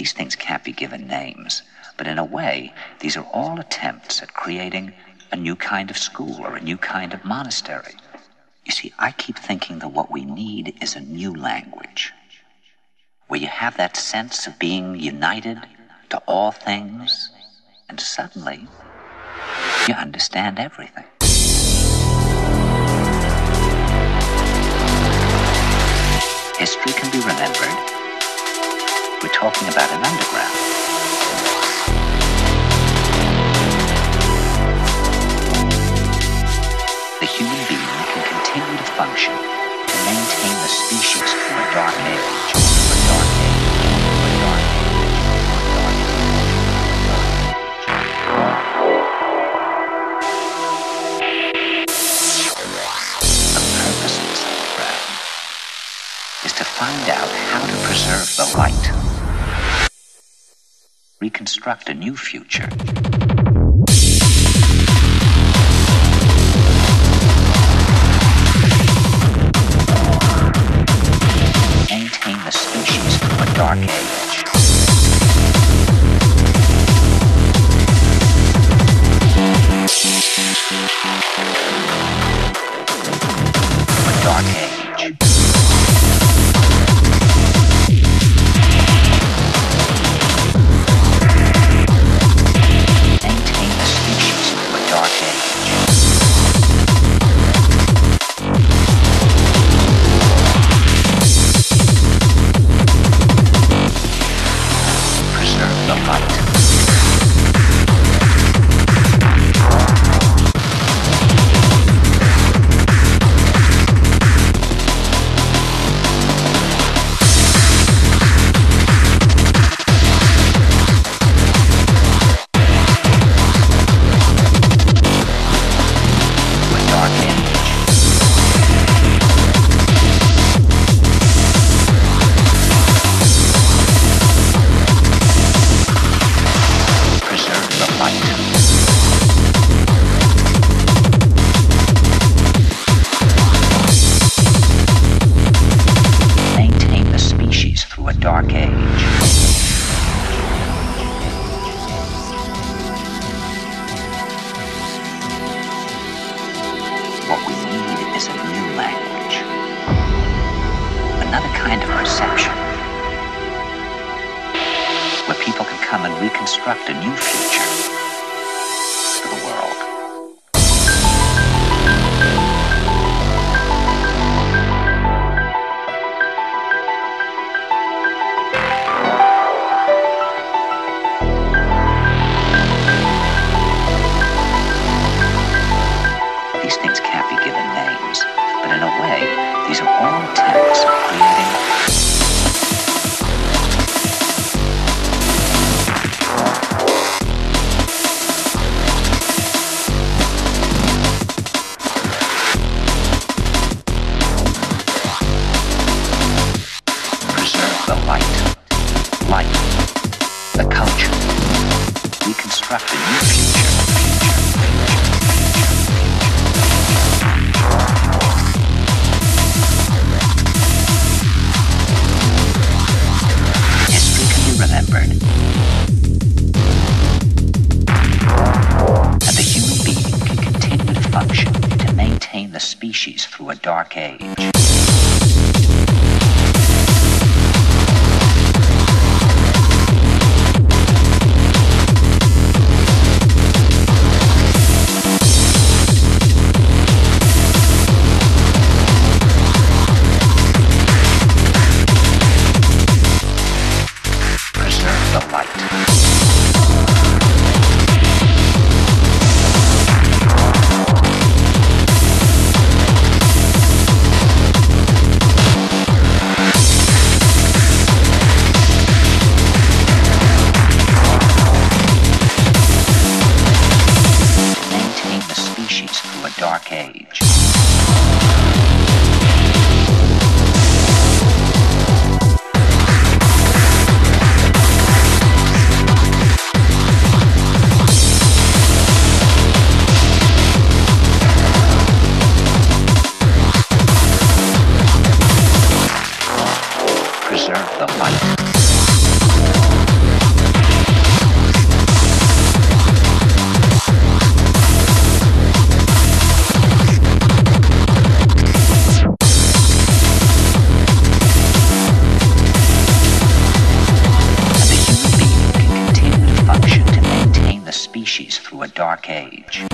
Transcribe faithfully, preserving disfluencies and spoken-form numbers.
These things can't be given names, but in a way, these are all attempts at creating a new kind of school or a new kind of monastery. You see, I keep thinking that what we need is a new language, where you have that sense of being united to all things, and suddenly you understand everything. History can be remembered. We're talking about an underground. The human being can continue to function and maintain the species through a dark age, through a dark age. Find out how to preserve the light. Reconstruct a new future. Maintain the species through a dark age. A dark age. through a dark age.